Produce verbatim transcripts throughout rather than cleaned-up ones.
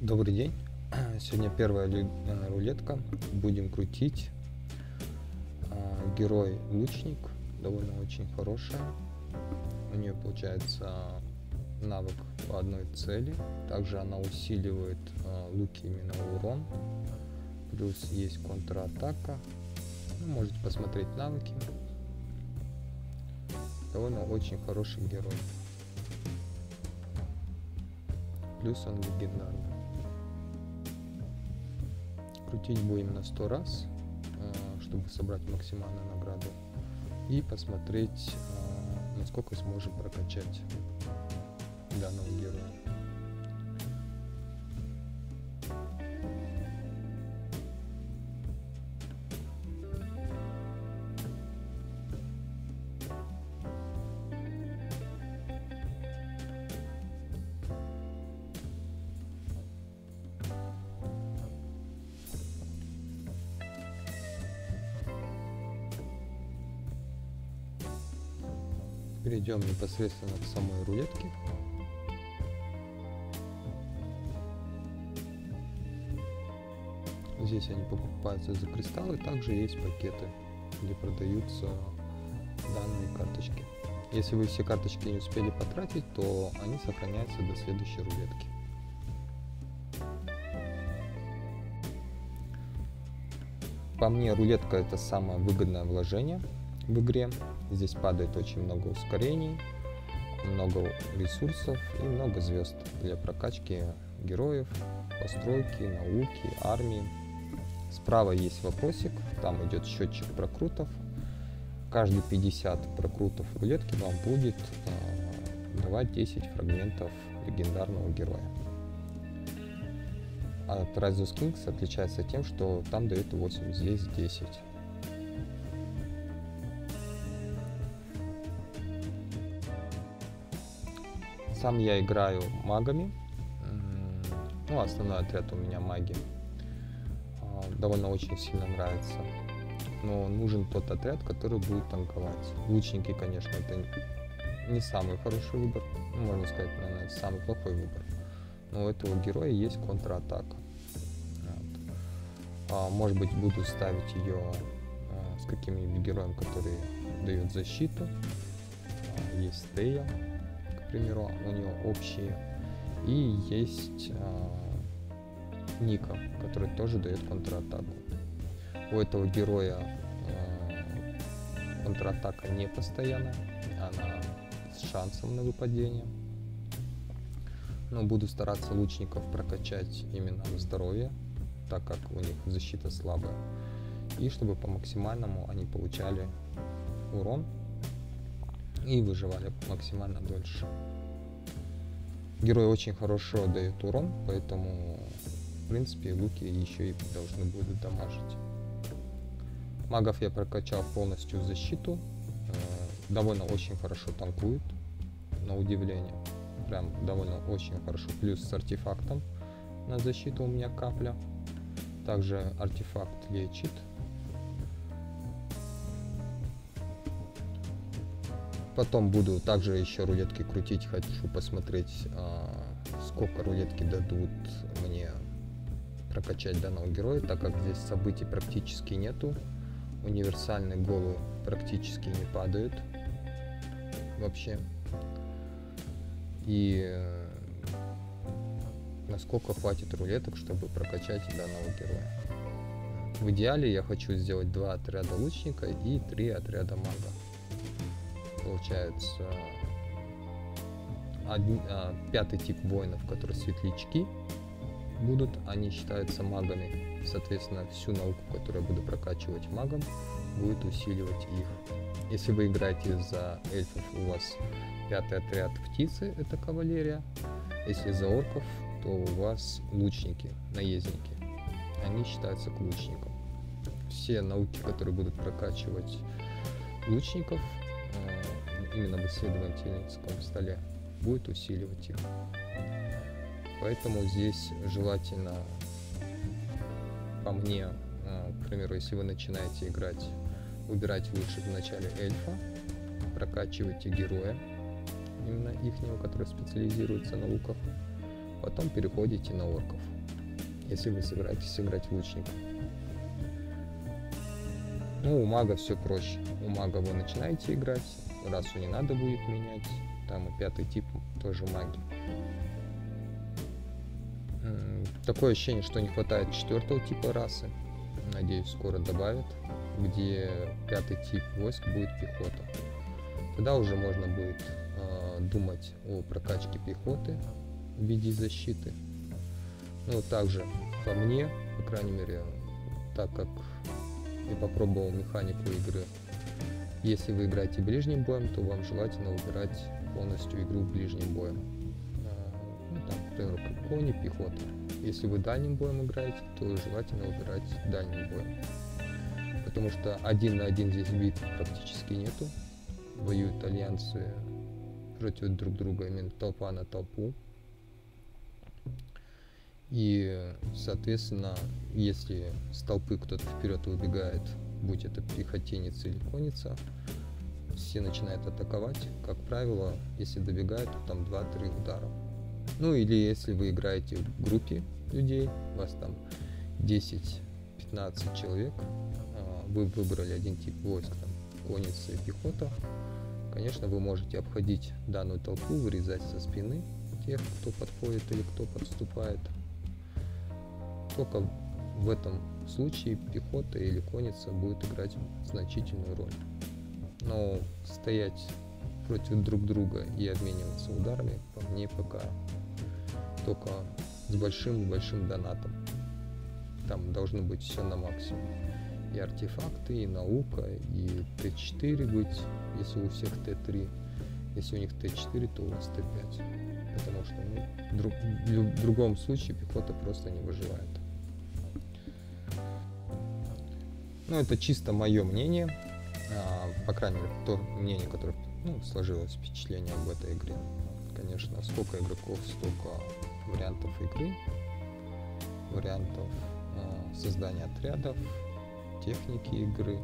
Добрый день. Сегодня первая рулетка. Будем крутить. Герой лучник. Довольно очень хорошая. У нее получается навык по одной цели. Также она усиливает луки именно урон. Плюс есть контратака. Можете посмотреть навыки. Довольно очень хороший герой. Плюс он легендарный. Крутить будем на сто раз, чтобы собрать максимальную награду и посмотреть, насколько сможем прокачать данного героя. Перейдем непосредственно к самой рулетке. Здесь они покупаются за кристаллы, также есть пакеты, где продаются данные карточки. Если вы все карточки не успели потратить, то они сохраняются до следующей рулетки. По мне, рулетка — это самое выгодное вложение в игре. Здесь падает очень много ускорений, много ресурсов и много звезд для прокачки героев, постройки, науки, армии. Справа есть вопросик, там идет счетчик прокрутов. Каждые пятьдесят прокрутов рулетки вам будет э, давать десять фрагментов легендарного героя. А Рассиус Кингс отличается тем, что там дает восемь, здесь десять. Сам я играю магами, ну, основной отряд у меня маги, довольно очень сильно нравится, но нужен тот отряд, который будет танковать. Лучники, конечно, это не самый хороший выбор, можно сказать, наверное, самый плохой выбор, но у этого героя есть контратака. Вот. Может быть, буду ставить ее с каким-нибудь героем, который дает защиту. Есть Тея, к примеру, у нее общие, и есть э, Ника, который тоже дает контратаку. У этого героя э, контратака не постоянная, она с шансом на выпадение, но буду стараться лучников прокачать именно в здоровье, так как у них защита слабая, и чтобы по максимальному они получали урон и выживали максимально дольше. Герой очень хорошо дает урон, поэтому в принципе луки еще и должны будут дамажить. Магов я прокачал полностью защиту, довольно очень хорошо танкуют, на удивление, прям довольно очень хорошо. Плюс с артефактом на защиту у меня капля, также артефакт лечит. Потом буду также еще рулетки крутить, хочу посмотреть, сколько рулетки дадут мне прокачать данного героя, так как здесь событий практически нету, универсальные голы практически не падают вообще, и насколько хватит рулеток, чтобы прокачать данного героя. В идеале я хочу сделать два отряда лучника и три отряда мага. Получается один, а, пятый тип воинов, которые светлячки будут, они считаются магами, соответственно всю науку, которую я буду прокачивать магом, будет усиливать их. Если вы играете за эльфов, у вас пятый отряд птицы — это кавалерия, если за орков, то у вас лучники, наездники, они считаются к лучникам. Все науки, которые будут прокачивать лучников именно в исследовательском столе, будет усиливать их. Поэтому здесь желательно, по мне, к примеру, если вы начинаете играть, убирать лучше вначале эльфа, прокачивайте героя, именно ихнего, который специализируется на луках, Потом переходите на орков, если вы собираетесь играть в лучника. Ну, у мага все проще. У мага вы начинаете играть, расу не надо будет менять. Там и пятый тип тоже маги. Такое ощущение, что не хватает четвертого типа расы. Надеюсь, скоро добавят, где пятый тип войск будет пехота. Тогда уже можно будет э, думать о прокачке пехоты в виде защиты. Ну, также по мне, по крайней мере, так как я попробовал механику игры, если вы играете ближним боем, то вам желательно убирать полностью игру ближним боем. Э, ну, там, например, кони, пехота. Если вы дальним боем играете, то желательно убирать дальним боем. Потому что один на один здесь бит практически нету. Воюют альянсы против друг друга, именно толпа на толпу. И, соответственно, если с толпы кто-то вперед выбегает, будь это пехотинец или конница, все начинают атаковать. Как правило, если добегают, то там два-три удара. Ну или если вы играете в группе людей, у вас там десять-пятнадцать человек, вы выбрали один тип войск, там, конница и пехота, конечно, вы можете обходить данную толпу, вырезать со спины тех, кто подходит или кто подступает. Только в этом случае пехота или конница будет играть значительную роль. Но стоять против друг друга и обмениваться ударами по мне пока только с большим-большим донатом. Там должно быть все на максимум. И артефакты, и наука, и тэ четыре быть, если у всех тэ три. Если у них тэ четыре, то у вас тэ пять. Потому что ну, друг, в другом случае пехота просто не выживает. Ну, это чисто мое мнение. А, по крайней мере, то мнение, которое ну, сложилось впечатление об этой игре. Конечно, сколько игроков, столько вариантов игры, вариантов э, создания отрядов, техники игры.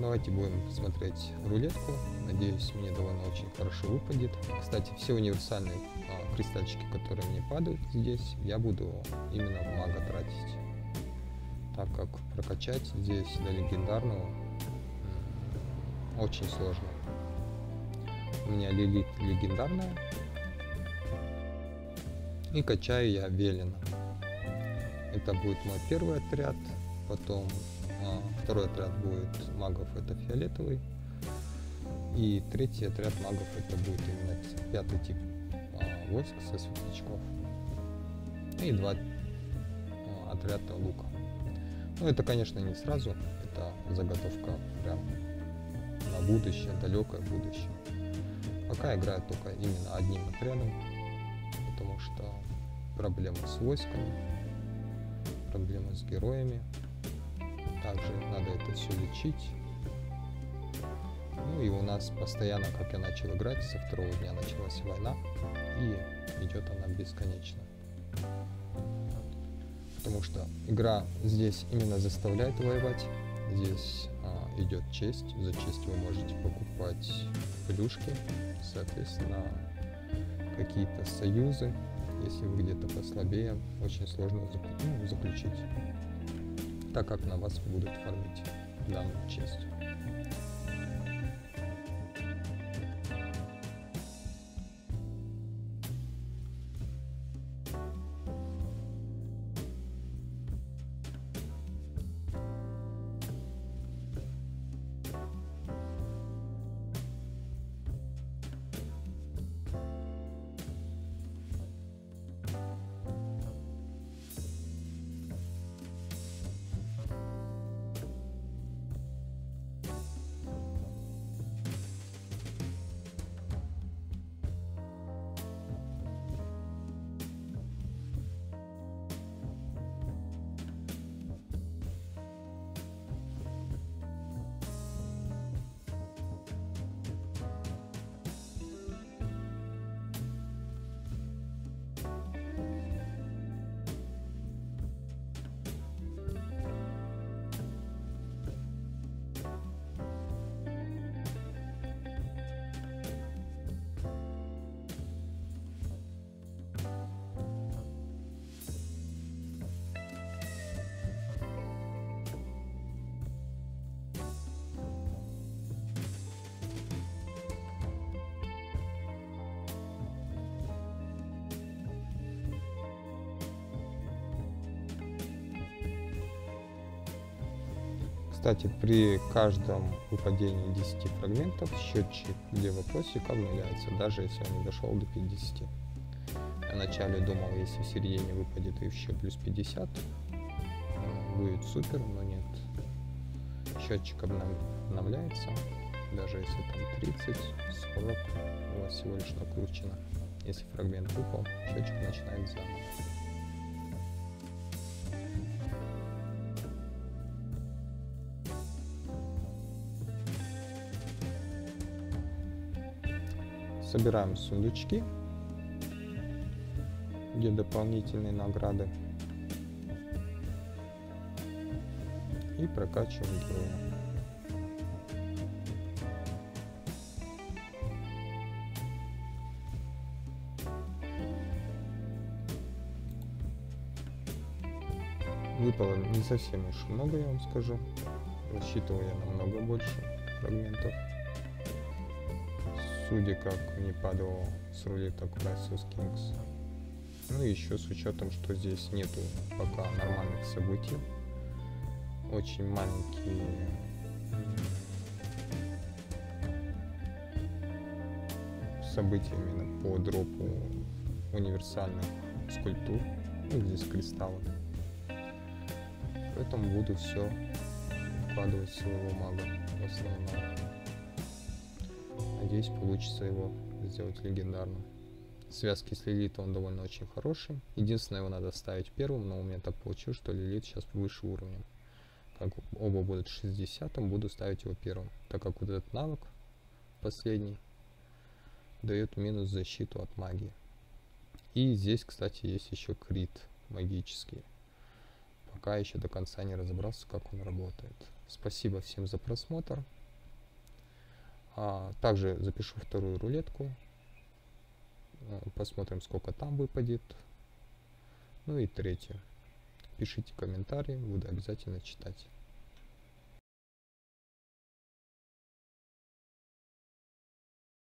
Давайте будем смотреть рулетку. Надеюсь, мне довольно очень хорошо выпадет. Кстати, все универсальные э, кристальчики, которые мне падают здесь, я буду именно в мага тратить. Так как прокачать здесь до легендарного очень сложно. У меня Лилит легендарная. И качаю я Велина. Это будет мой первый отряд. Потом а, второй отряд будет магов, это фиолетовый. И третий отряд магов, это будет именно пятый тип а, войск со светлячков. И два а, отряда лука. Ну, это, конечно, не сразу. Это заготовка прям на будущее, далекое будущее. Пока играю только именно одним отрядом, потому что проблемы с войсками, проблемы с героями. Также надо это все лечить. Ну и у нас постоянно, как я начал играть, со второго дня началась война, и идет она бесконечно. Потому что игра здесь именно заставляет воевать. Здесь а, идет честь. За честь вы можете покупать плюшки, соответственно, какие-то союзы. Если вы где-то послабее, очень сложно ну, заключить, так как на вас будут фармить данную честь. Кстати, при каждом выпадении десяти фрагментов счетчик, где вопросик, обновляется, даже если он не дошел до пятидесяти. Я вначале думал, если в середине выпадет еще плюс пятьдесят, будет супер, но нет. Счетчик обновляется, даже если там тридцать, сорок, у вас всего лишь накручено. Если фрагмент выпал, счетчик начинает заново. Собираем сундучки, где дополнительные награды, и прокачиваем героя. Выпало не совсем уж много, я вам скажу. Рассчитывал я намного больше фрагментов. Судя как не падало с рулеток Рассиус Кингс. Ну и еще с учетом, что здесь нету пока нормальных событий. Очень маленькие события именно по дропу универсальных скульптур. Ну здесь кристаллы. Поэтому буду все вкладывать своего мага в основном. Надеюсь, получится его сделать легендарным. Связки с Лилит он довольно очень хороший. Единственное, его надо ставить первым, но у меня так получилось, что Лилит сейчас выше уровнем. Как оба будут шестьдесят, буду ставить его первым, так как вот этот навык, последний, дает минус защиту от магии. И здесь, кстати, есть еще крит магический. Пока еще до конца не разобрался, как он работает. Спасибо всем за просмотр. А также запишу вторую рулетку, посмотрим, сколько там выпадет, ну и третью. Пишите комментарии, буду обязательно читать.